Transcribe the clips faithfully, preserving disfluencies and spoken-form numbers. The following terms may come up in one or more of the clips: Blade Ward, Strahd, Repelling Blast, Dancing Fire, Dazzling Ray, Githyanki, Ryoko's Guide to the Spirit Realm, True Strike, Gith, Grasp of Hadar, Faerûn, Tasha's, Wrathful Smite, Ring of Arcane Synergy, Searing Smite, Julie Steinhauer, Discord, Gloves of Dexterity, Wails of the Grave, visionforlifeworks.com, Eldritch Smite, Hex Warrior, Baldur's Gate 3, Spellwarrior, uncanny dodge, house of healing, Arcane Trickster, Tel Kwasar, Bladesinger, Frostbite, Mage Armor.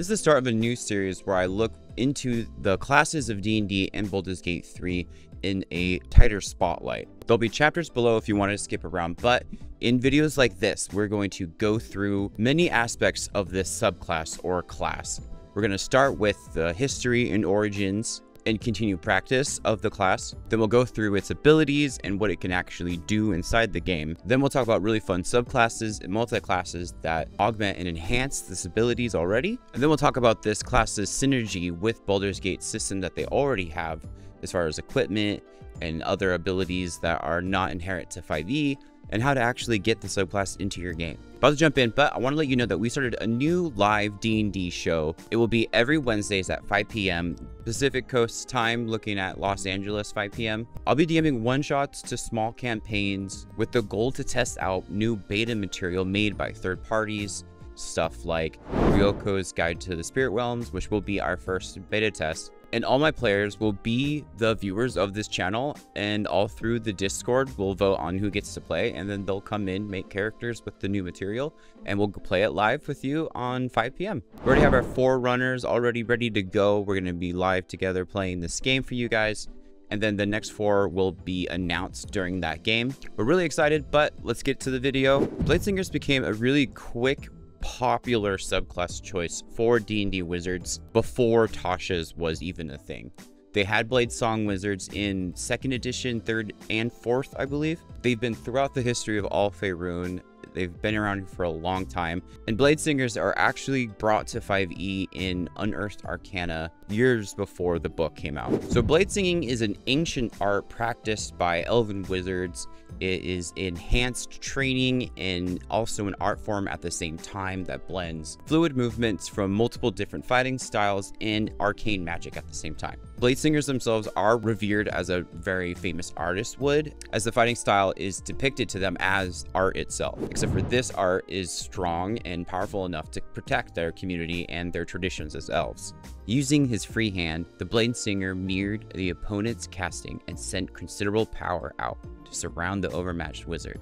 This is the start of a new series where I look into the classes of D and D and Baldur's Gate three in a tighter spotlight. There'll be chapters below if you want to skip around, but in videos like this, we're going to go through many aspects of this subclass or class. We're going to start with the history and origins and continue practice of the class. Then we'll go through its abilities and what it can actually do inside the game. Then we'll talk about really fun subclasses and multi-classes that augment and enhance this abilities already. And then we'll talk about this class's synergy with Baldur's Gate system that they already have as far as equipment and other abilities that are not inherent to five E, and how to actually get the subclass into your game. About to jump in, but I want to let you know that we started a new live D and D show. It will be every Wednesdays at five P M Pacific Coast time, looking at Los Angeles five P M I'll be DMing one-shots to small campaigns with the goal to test out new beta material made by third parties, stuff like Ryoko's Guide to the Spirit Realms, which will be our first beta test. And all my players will be the viewers of this channel, and all through the Discord we'll vote on who gets to play, and then they'll come in, make characters with the new material, and we'll play it live with you on five P M We already have our four runners already ready to go. We're going to be live together playing this game for you guys, and then the next four will be announced during that game. We're really excited, but let's get to the video. Bladesingers became a really quick popular subclass choice for D and D wizards before Tasha's was even a thing. They had Blade Song wizards in second edition, third, and fourth, I believe. They've been throughout the history of all Faerûn. They've been around for a long time, and Bladesingers are actually brought to five E in Unearthed Arcana years before the book came out. So Bladesinging is an ancient art practiced by elven wizards. It is enhanced training and also an art form at the same time that blends fluid movements from multiple different fighting styles and arcane magic at the same time. Bladesingers themselves are revered as a very famous artist would, as the fighting style is depicted to them as art itself, except for this art is strong and powerful enough to protect their community and their traditions as elves. Using his free hand, the Bladesinger mirrored the opponent's casting and sent considerable power out to surround the overmatched wizard,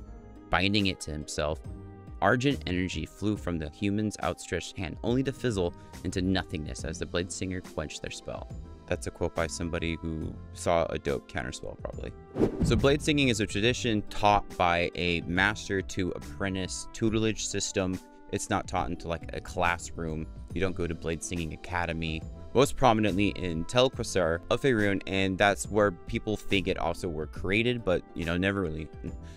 binding it to himself. Argent energy flew from the human's outstretched hand only to fizzle into nothingness as the Bladesinger quenched their spell. That's a quote by somebody who saw a dope counterspell, probably. So Bladesinging is a tradition taught by a master to apprentice tutelage system. It's not taught into like a classroom. You don't go to Bladesinging Academy. Most prominently in Tel Kwasar of Faerûn, and that's where people think it also were created, but you know, never really,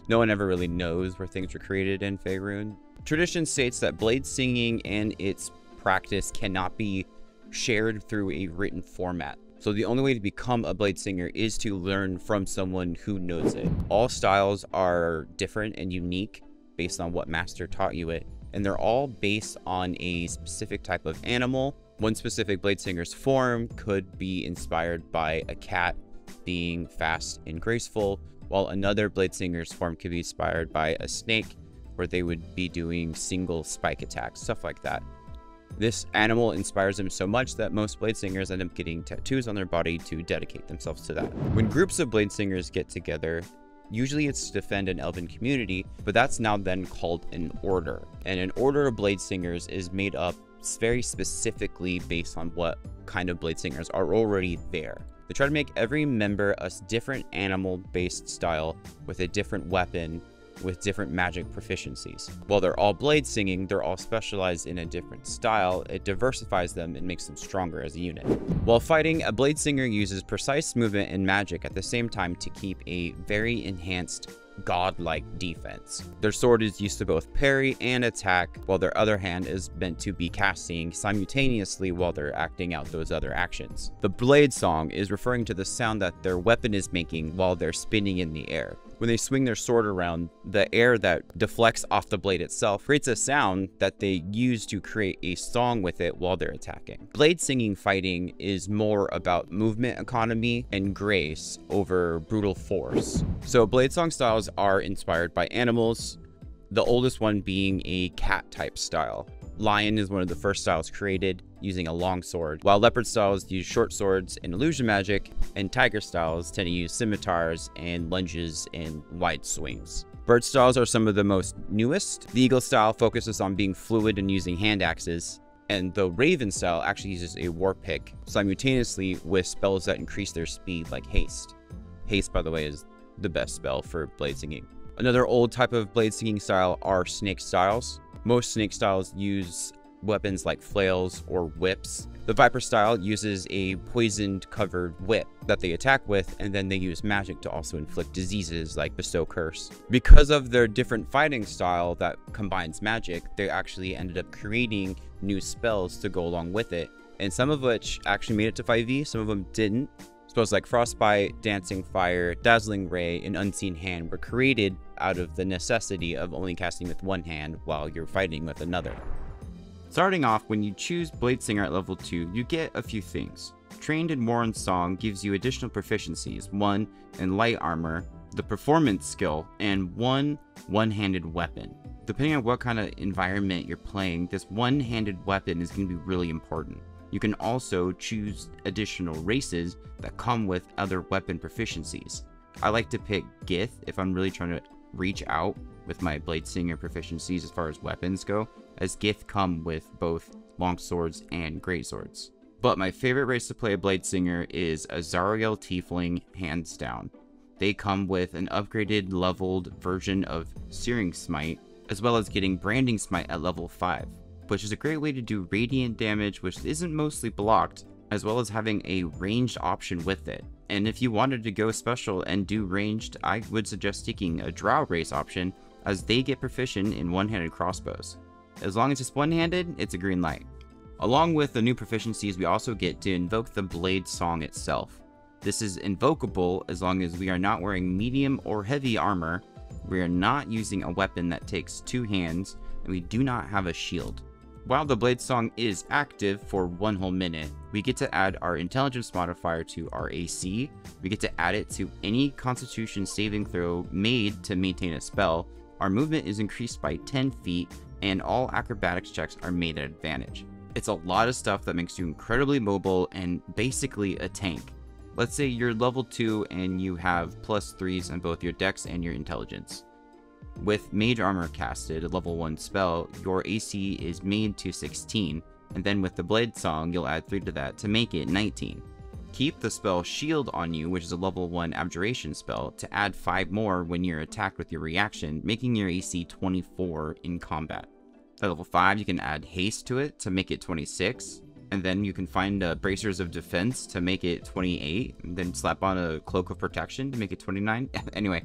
no one ever really knows where things were created in Faerûn. Tradition states that Bladesinging and its practice cannot be shared through a written format. So the only way to become a Bladesinger is to learn from someone who knows it. All styles are different and unique based on what master taught you it, and they're all based on a specific type of animal. One specific Bladesinger's form could be inspired by a cat being fast and graceful, while another Bladesinger's form could be inspired by a snake, where they would be doing single spike attacks, stuff like that. This animal inspires them so much that most Bladesingers end up getting tattoos on their body to dedicate themselves to that. When groups of Bladesingers get together, usually it's to defend an elven community, but that's now then called an order. And an order of Bladesingers is made up very specifically based on what kind of Bladesingers are already there. They try to make every member a different animal-based style with a different weapon, with different magic proficiencies. While they're all Bladesinging, they're all specialized in a different style. It diversifies them and makes them stronger as a unit. While fighting, a Bladesinger uses precise movement and magic at the same time to keep a very enhanced godlike defense. Their sword is used to both parry and attack, while their other hand is meant to be casting simultaneously while they're acting out those other actions. The Blade Song is referring to the sound that their weapon is making while they're spinning in the air. When they swing their sword around, the air that deflects off the blade itself creates a sound that they use to create a song with it while they're attacking. Bladesinging fighting is more about movement economy and grace over brutal force. So Blade Song styles are inspired by animals, the oldest one being a cat type style. Lion is one of the first styles created, using a long sword, while leopard styles use short swords and illusion magic, and tiger styles tend to use scimitars and lunges and wide swings. Bird styles are some of the most newest. The eagle style focuses on being fluid and using hand axes, And the Raven style actually uses a warp pick simultaneously with spells that increase their speed, like haste. Haste, by the way, is the best spell for blade singing. Another old type of blade singing style are snake styles. Most snake styles use weapons like flails or whips. The Viper style uses a poisoned covered whip that they attack with, and then they use magic to also inflict diseases like bestow curse. Because of their different fighting style that combines magic, they actually ended up creating new spells to go along with it, and some of which actually made it to five E, some of them didn't. Spells like Frostbite, Dancing Fire, Dazzling Ray, and Unseen Hand were created out of the necessity of only casting with one hand while you're fighting with another. Starting off, when you choose Bladesinger at level two, you get a few things. Trained in War and Song gives you additional proficiencies, one in light armor, the performance skill, and one one-handed weapon. Depending on what kind of environment you're playing, this one-handed weapon is going to be really important. You can also choose additional races that come with other weapon proficiencies. I like to pick Gith if I'm really trying to reach out with my Bladesinger proficiencies as far as weapons go, as Gith come with both longswords and greatswords. But my favorite race to play a Bladesinger is Azariel Tiefling, hands down. They come with an upgraded leveled version of Searing Smite, as well as getting Branding Smite at level five, which is a great way to do radiant damage which isn't mostly blocked, as well as having a ranged option with it. And if you wanted to go special and do ranged, I would suggest taking a Drow race option, as they get proficient in one-handed crossbows. As long as it's one-handed, it's a green light. Along with the new proficiencies, we also get to invoke the Blade Song itself. This is invocable as long as we are not wearing medium or heavy armor, we are not using a weapon that takes two hands, and we do not have a shield. While the Blade Song is active for one whole minute, we get to add our intelligence modifier to our A C, we get to add it to any constitution saving throw made to maintain a spell, our movement is increased by ten feet, and all acrobatics checks are made at advantage. It's a lot of stuff that makes you incredibly mobile and basically a tank. Let's say you're level two and you have plus threes on both your dex and your intelligence. With Mage Armor casted, a level one spell, your A C is made to sixteen, and then with the Blade Song, you'll add three to that to make it nineteen. Keep the spell Shield on you, which is a level one abjuration spell, to add five more when you're attacked with your reaction, making your A C twenty-four in combat. At level five, you can add Haste to it to make it twenty-six, and then you can find uh, Bracers of Defense to make it twenty-eight, and then slap on a Cloak of Protection to make it twenty-nine. Anyway,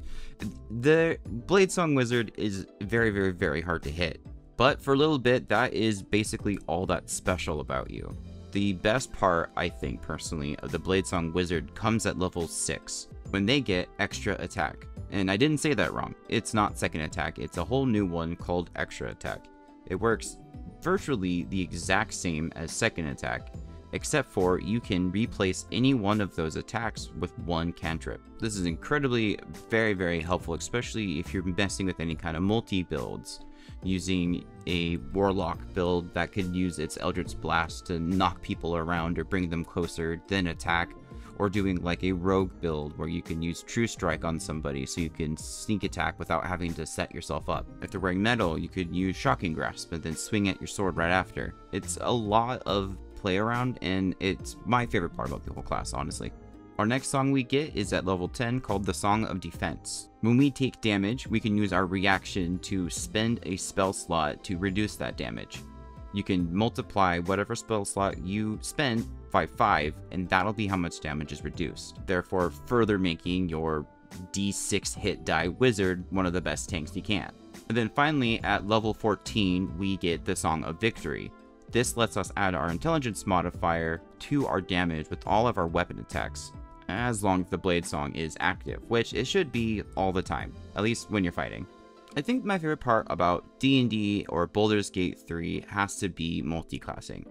the Blade Song Wizard is very, very, very hard to hit, but for a little bit, that is basically all that's special about you. The best part, I think personally, of the Blade Song Wizard comes at level six, when they get Extra Attack. And I didn't say that wrong, it's not Second Attack, it's a whole new one called Extra Attack. It works virtually the exact same as Second Attack, except for you can replace any one of those attacks with one cantrip. This is incredibly very, very helpful, especially if you're messing with any kind of multi-builds. Using a warlock build that could use its Eldritch Blast to knock people around or bring them closer, then attack, or doing like a rogue build where you can use True Strike on somebody so you can sneak attack without having to set yourself up. If they're wearing metal, you could use Shocking Grasp and then swing at your sword right after. It's a lot of play around, and it's my favorite part about the whole class, honestly. Our next song we get is at level ten, called the Song of Defense. When we take damage, we can use our reaction to spend a spell slot to reduce that damage. You can multiply whatever spell slot you spend by five, and that'll be how much damage is reduced, therefore further making your D six hit die wizard one of the best tanks you can. And then finally, at level fourteen, we get the Song of Victory. This lets us add our intelligence modifier to our damage with all of our weapon attacks, as long as the Blade Song is active, which it should be all the time, at least when you're fighting. I think my favorite part about D and D or Baldur's Gate three has to be multi-classing.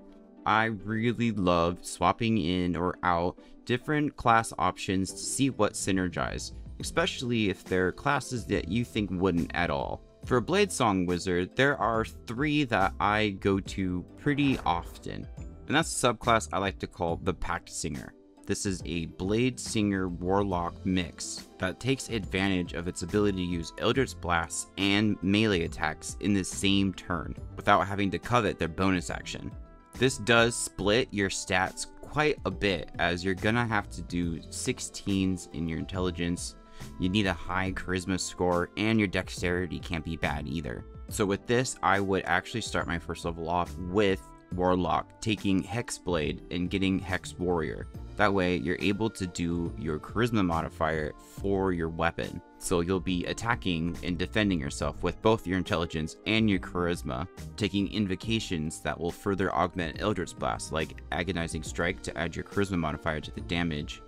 I really love swapping in or out different class options to see what synergize, especially if there are classes that you think wouldn't at all. For a Blade Song Wizard, there are three that I go to pretty often, and that's a subclass I like to call the Pactsinger. This is a Blade Singer Warlock mix that takes advantage of its ability to use Eldritch Blasts and melee attacks in the same turn without having to covet their bonus action. This does split your stats quite a bit, as you're gonna have to do sixteens in your intelligence. You need a high charisma score, and your dexterity can't be bad either. So with this, I would actually start my first level off with Warlock, taking Hexblade and getting Hex Warrior. That way you're able to do your charisma modifier for your weapon. So you'll be attacking and defending yourself with both your intelligence and your charisma, taking invocations that will further augment Eldritch Blast, like Agonizing Strike to add your charisma modifier to the damage,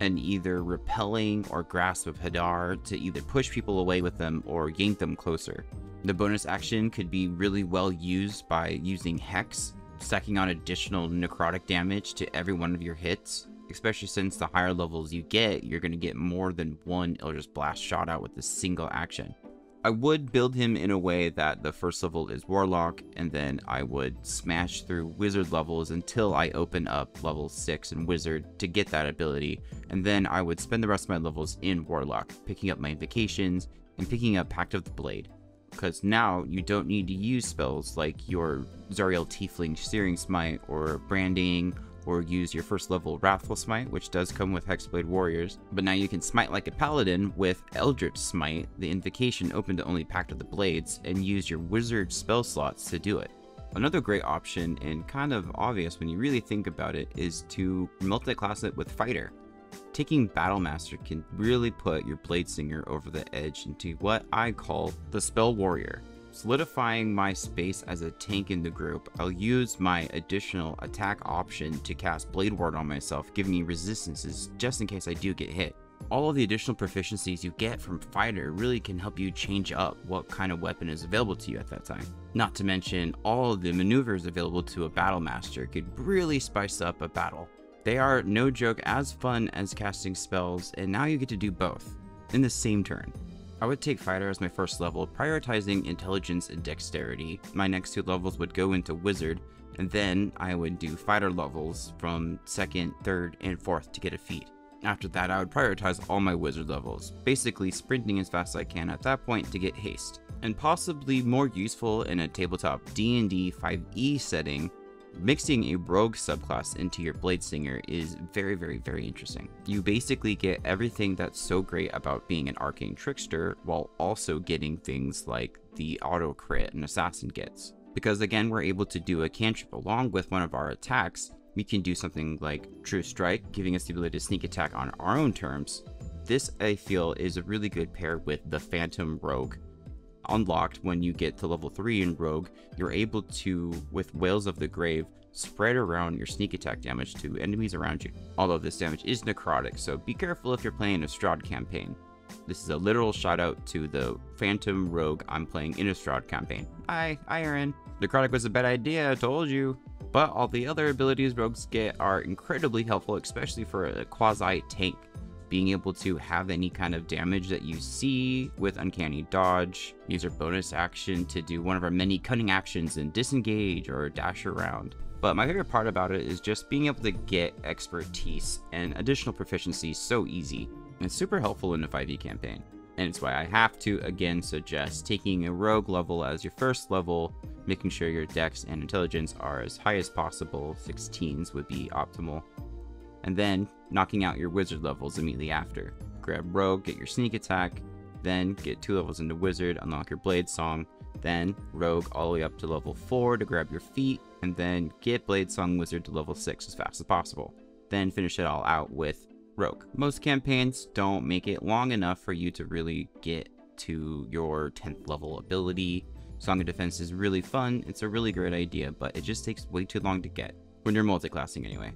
and either Repelling or Grasp of Hadar to either push people away with them or yank them closer. The bonus action could be really well used by using Hex, stacking on additional necrotic damage to every one of your hits, especially since the higher levels you get, you're going to get more than one Eldritch Blast shot out with a single action. I would build him in a way that the first level is Warlock, and then I would smash through Wizard levels until I open up level six in Wizard to get that ability, and then I would spend the rest of my levels in Warlock, picking up my invocations and picking up Pact of the Blade, because now you don't need to use spells like your Zariel Tiefling Searing Smite or Branding, or use your first level Wrathful Smite, which does come with Hexblade Warriors, but now you can smite like a paladin with Eldritch Smite, the invocation open to only Pact of the Blades, and use your Wizard spell slots to do it. Another great option, and kind of obvious when you really think about it, is to multi-class it with Fighter. Taking Battlemaster can really put your Bladesinger over the edge into what I call the Spell Warrior. Solidifying my space as a tank in the group, I'll use my additional attack option to cast Blade Ward on myself, giving me resistances just in case I do get hit. All of the additional proficiencies you get from Fighter really can help you change up what kind of weapon is available to you at that time. Not to mention, all of the maneuvers available to a Battlemaster could really spice up a battle. They are, no joke, as fun as casting spells, and now you get to do both in the same turn. I would take Fighter as my first level, prioritizing intelligence and dexterity. My next two levels would go into Wizard, and then I would do Fighter levels from second, third, and fourth to get a feat. After that, I would prioritize all my Wizard levels, basically sprinting as fast as I can at that point to get haste. And possibly more useful in a tabletop D and D five E setting, mixing a rogue subclass into your Bladesinger is very, very, very interesting. You basically get everything that's so great about being an Arcane Trickster while also getting things like the auto crit an assassin gets. Because again, we're able to do a cantrip along with one of our attacks. We can do something like True Strike, giving us the ability to sneak attack on our own terms. This, I feel, is a really good pair with the Phantom Rogue. Unlocked when you get to level three in Rogue, you're able to, with Wails of the Grave, spread around your sneak attack damage to enemies around you. Although this damage is necrotic, so be careful if you're playing a Strahd campaign. This is a literal shout out to the Phantom Rogue I'm playing in a Strahd campaign. Hi, hi Aaron. Necrotic was a bad idea, I told you. But all the other abilities rogues get are incredibly helpful, especially for a quasi-tank. Being able to have any kind of damage that you see with uncanny dodge, use your bonus action to do one of our many cunning actions and disengage or dash around. But my favorite part about it is just being able to get expertise and additional proficiency so easy. It's super helpful in a five E campaign. And it's why I have to again suggest taking a rogue level as your first level, making sure your dex and intelligence are as high as possible. sixteens would be optimal. And then knocking out your Wizard levels immediately after. Grab Rogue, get your sneak attack, then get two levels into Wizard, unlock your Blade Song, then Rogue all the way up to level four to grab your feet, and then get Blade Song Wizard to level six as fast as possible. Then finish it all out with Rogue. Most campaigns don't make it long enough for you to really get to your tenth level ability. Song of Defense is really fun, it's a really great idea, but it just takes way too long to get, when you're multiclassing anyway.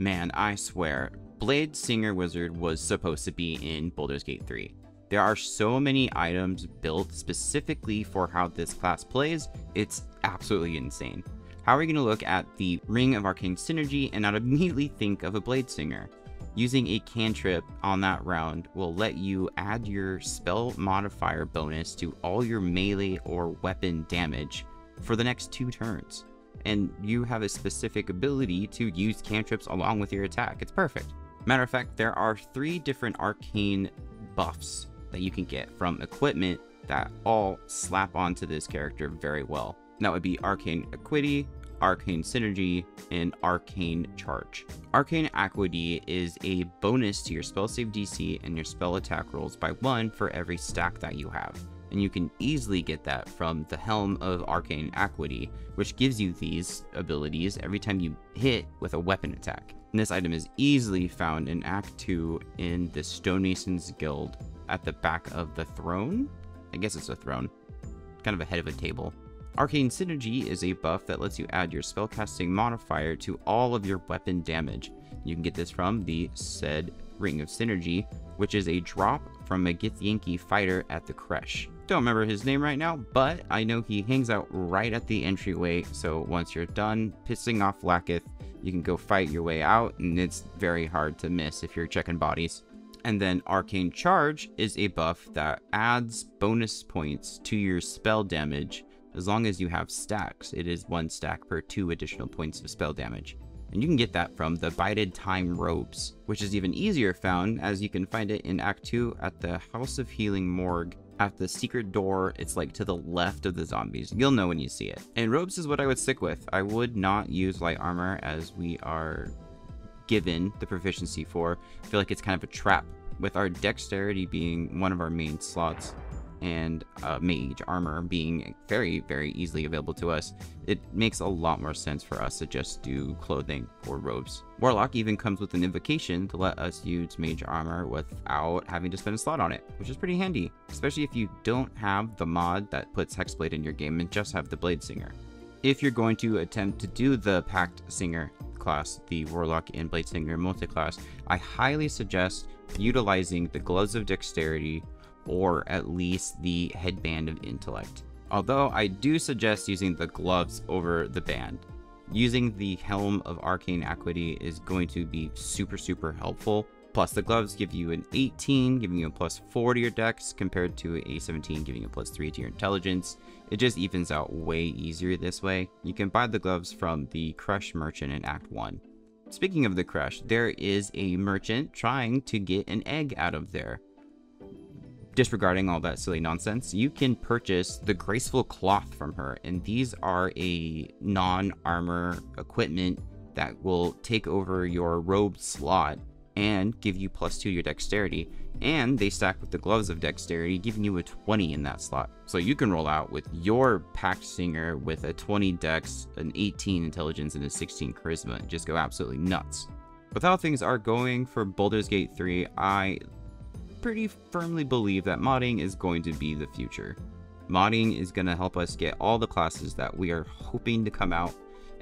Man, I swear, Bladesinger Wizard was supposed to be in Baldur's Gate three. There are so many items built specifically for how this class plays, it's absolutely insane. How are you going to look at the Ring of Arcane Synergy and not immediately think of a Bladesinger? Using a cantrip on that round will let you add your spell modifier bonus to all your melee or weapon damage for the next two turns. And you have a specific ability to use cantrips along with your attack. It's perfect. Matter of fact, there are three different arcane buffs that you can get from equipment that all slap onto this character very well. That would be Arcane Acuity, Arcane Synergy, and Arcane Charge. Arcane Acuity is a bonus to your spell save D C and your spell attack rolls by one for every stack that you have, and you can easily get that from the Helm of Arcane Acuity, which gives you these abilities every time you hit with a weapon attack. And this item is easily found in Act two in the Stonemason's Guild at the back of the throne. I guess it's a throne, kind of a head of a table. Arcane Synergy is a buff that lets you add your spellcasting modifier to all of your weapon damage. You can get this from the said Ring of Synergy, which is a drop from a Githyanki fighter at the Kresh. Don't remember his name right now, but I know he hangs out right at the entryway, so once you're done pissing off Lakith, you can go fight your way out, and it's very hard to miss if you're checking bodies. And then Arcane Charge is a buff that adds bonus points to your spell damage as long as you have stacks. It is one stack per two additional points of spell damage. And you can get that from the Bided Time Robes, which is even easier found as you can find it in Act two at the House of Healing Morgue. At the secret door, it's like to the left of the zombies. You'll know when you see it. And robes is what I would stick with. I would not use light armor as we are given the proficiency for. I feel like it's kind of a trap with our dexterity being one of our main slots and uh, mage armor being very, very easily available to us. It makes a lot more sense for us to just do clothing or robes. Warlock even comes with an invocation to let us use mage armor without having to spend a slot on it, which is pretty handy, especially if you don't have the mod that puts Hexblade in your game and just have the Bladesinger. If you're going to attempt to do the Pactsinger class, the Warlock and Bladesinger multiclass, I highly suggest utilizing the Gloves of Dexterity or at least the Headband of Intellect. Although I do suggest using the gloves over the band. Using the Helm of Arcane Acuity is going to be super, super helpful. Plus the gloves give you an eighteen, giving you a plus four to your dex compared to a seventeen, giving you a plus three to your intelligence. It just evens out way easier this way. You can buy the gloves from the Kresh Merchant in Act one. Speaking of the Kresh, there is a merchant trying to get an egg out of there. Disregarding all that silly nonsense, you can purchase the Graceful Cloth from her, and these are a non-armor equipment that will take over your robe slot and give you plus two to your dexterity, and they stack with the Gloves of Dexterity, giving you a twenty in that slot. So you can roll out with your Pactsinger with a twenty dex, an eighteen intelligence, and a sixteen charisma, and just go absolutely nuts. With how things are going for Baldur's Gate three, I pretty firmly believe that modding is going to be the future. Modding is going to help us get all the classes that we are hoping to come out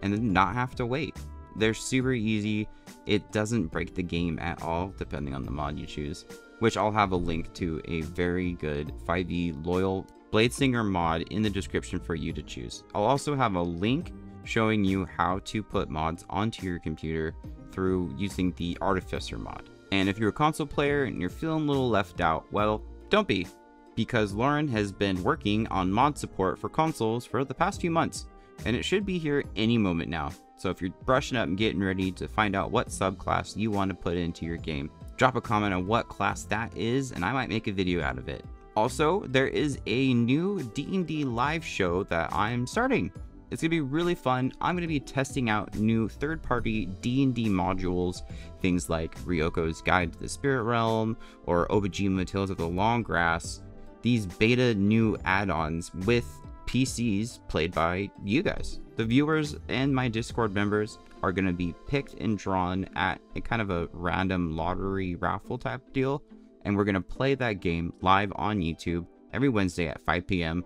and then not have to wait. They're super easy. It doesn't break the game at all, depending on the mod you choose, which I'll have a link to a very good five E loyal Bladesinger mod in the description for you to choose. I'll also have a link showing you how to put mods onto your computer through using the Artificer mod. And if you're a console player and you're feeling a little left out, well, don't be, because Lauren has been working on mod support for consoles for the past few months, and it should be here any moment now. So if you're brushing up and getting ready to find out what subclass you want to put into your game, drop a comment on what class that is, and I might make a video out of it. Also, there is a new D and D live show that I'm starting. It's going to be really fun. I'm going to be testing out new third-party D and D modules, things like Ryoko's Guide to the Spirit Realm or Obajima Tales of the Long Grass, these beta new add-ons with P Cs played by you guys. The viewers and my Discord members are going to be picked and drawn at a kind of a random lottery raffle type deal, and we're going to play that game live on YouTube every Wednesday at five P M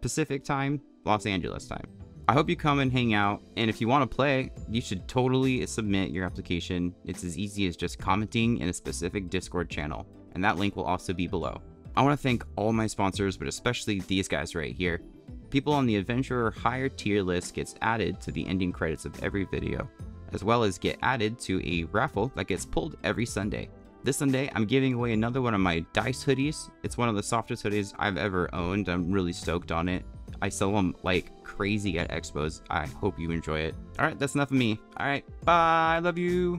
Pacific time, Los Angeles time. I hope you come and hang out, and if you want to play, you should totally submit your application. It's as easy as just commenting in a specific Discord channel, and that link will also be below. I want to thank all my sponsors, but especially these guys right here. People on the Adventurer higher tier list gets added to the ending credits of every video, as well as get added to a raffle that gets pulled every Sunday. This Sunday, I'm giving away another one of my dice hoodies. It's one of the softest hoodies I've ever owned. I'm really stoked on it. I sell them like crazy at expos. I hope you enjoy it. All right, that's enough of me. All right, bye. I love you.